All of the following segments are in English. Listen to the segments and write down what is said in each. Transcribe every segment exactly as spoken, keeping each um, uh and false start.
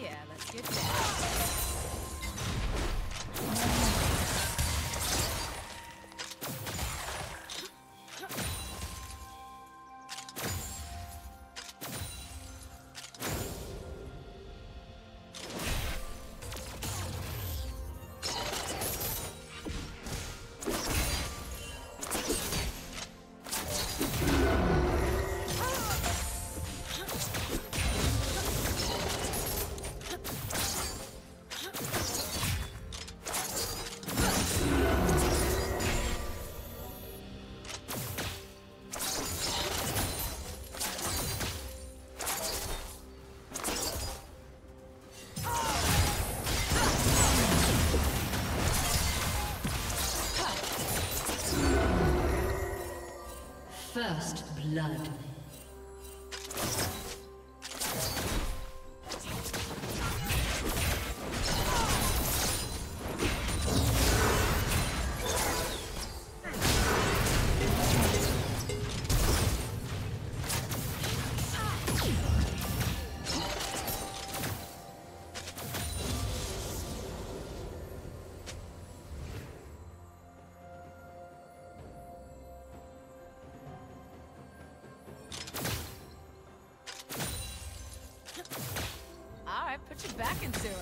yeah, let's get down. First blood. Put your back into it.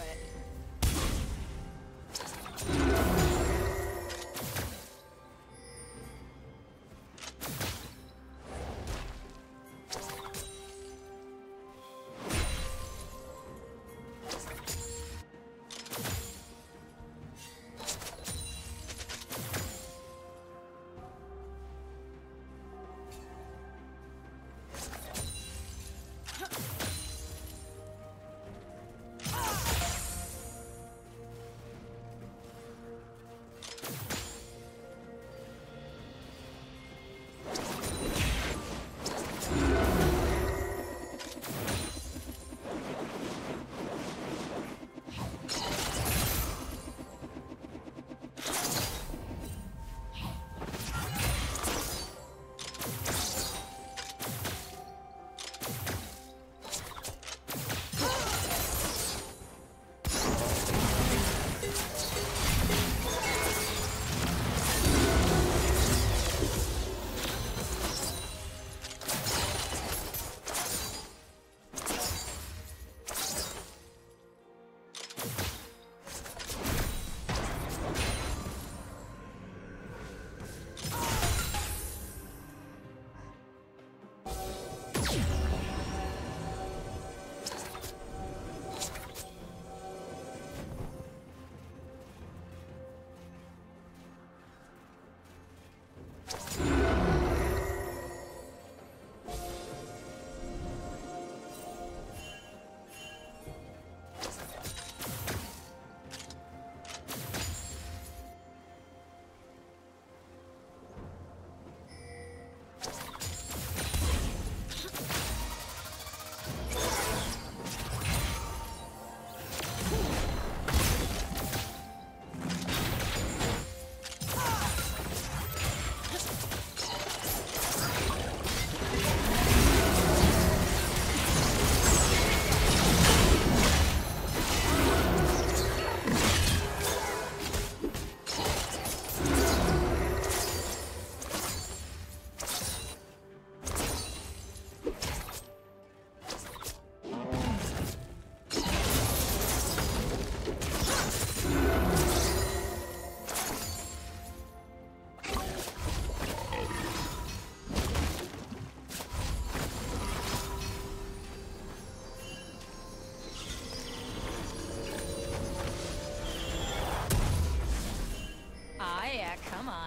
Come on.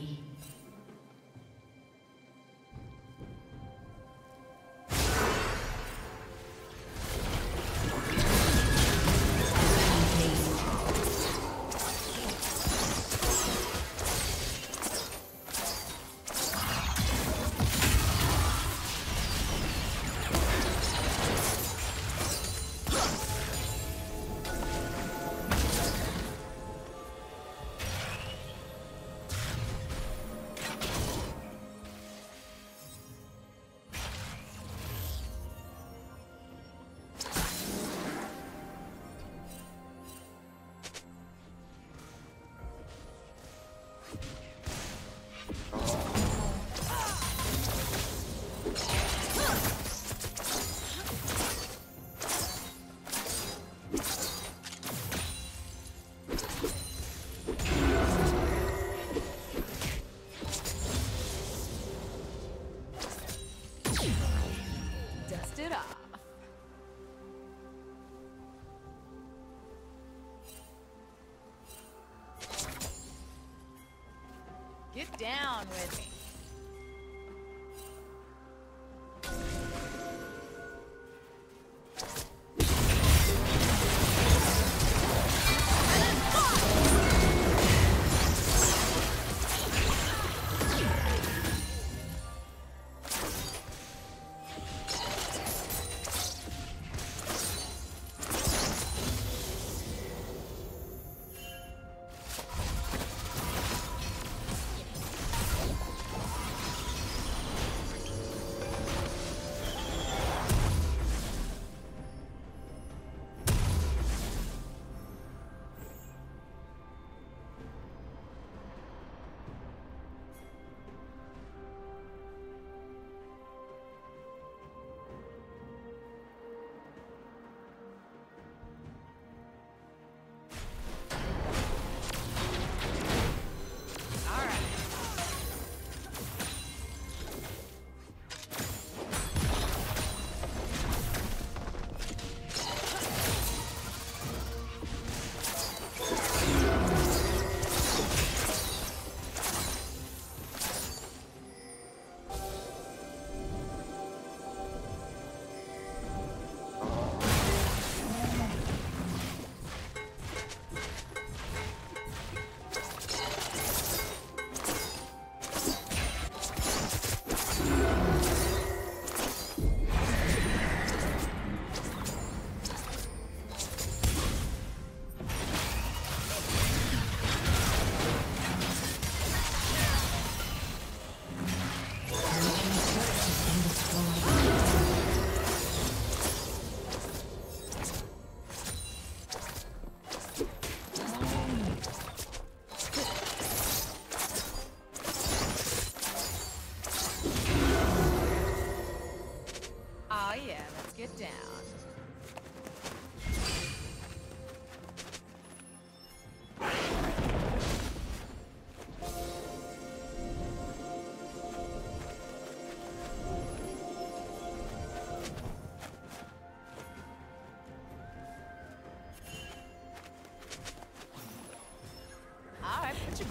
down with me.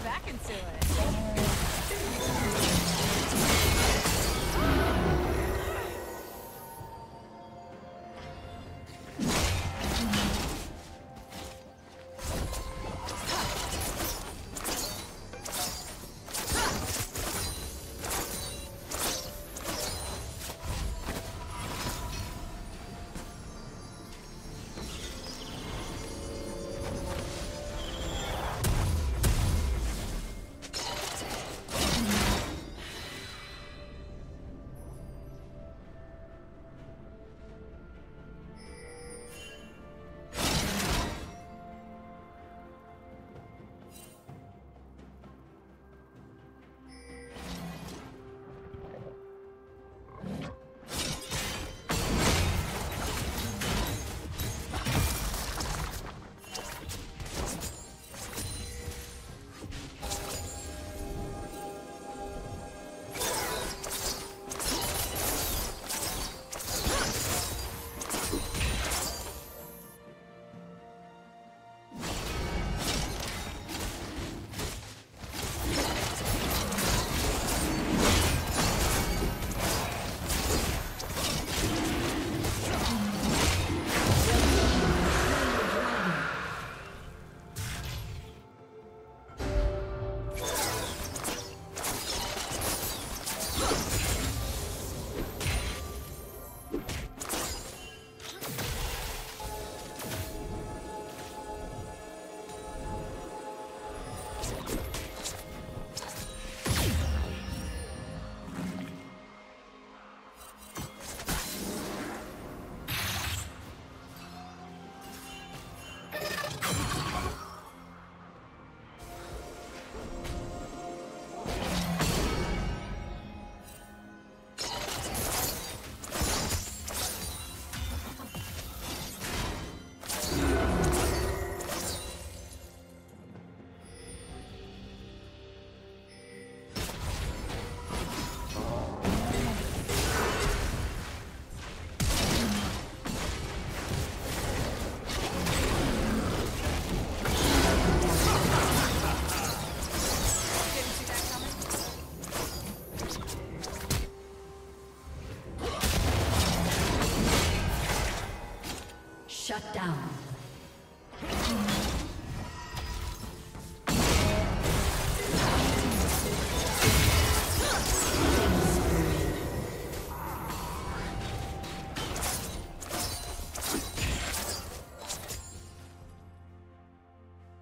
Back into it.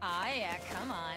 Ah, yeah, come on.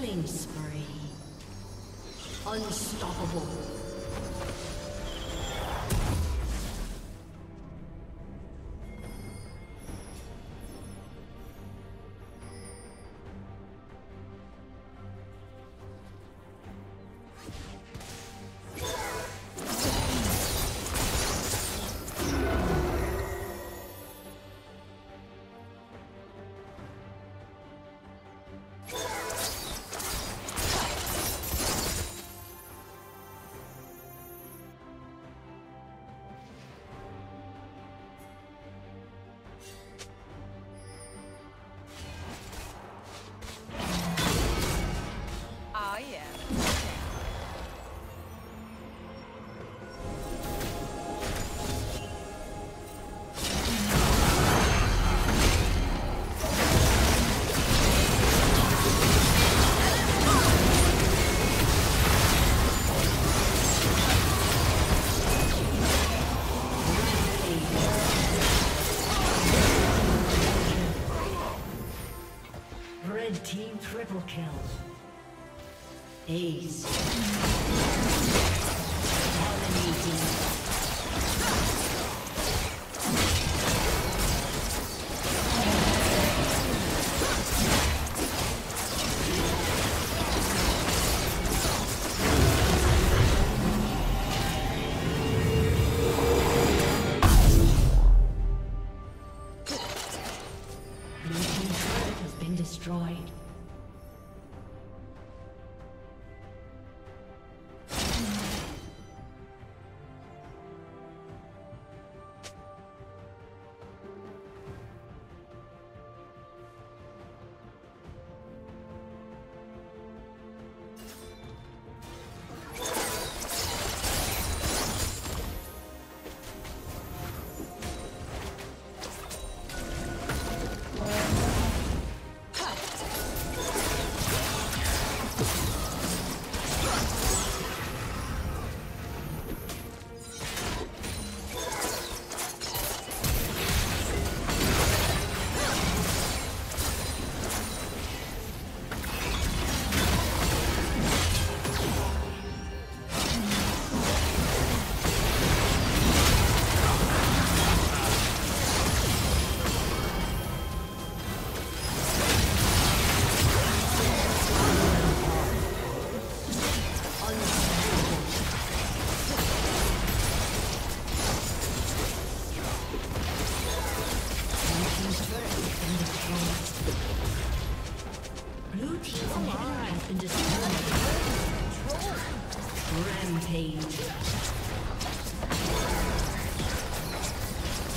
Killing spree. Unstoppable. Triple kill. Ace. Dominating.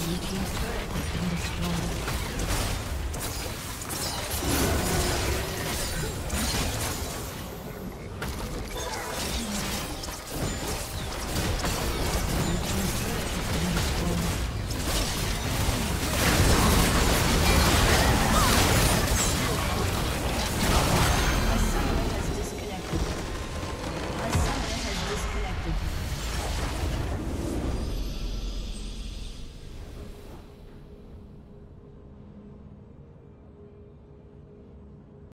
Your team's turret has been destroyed.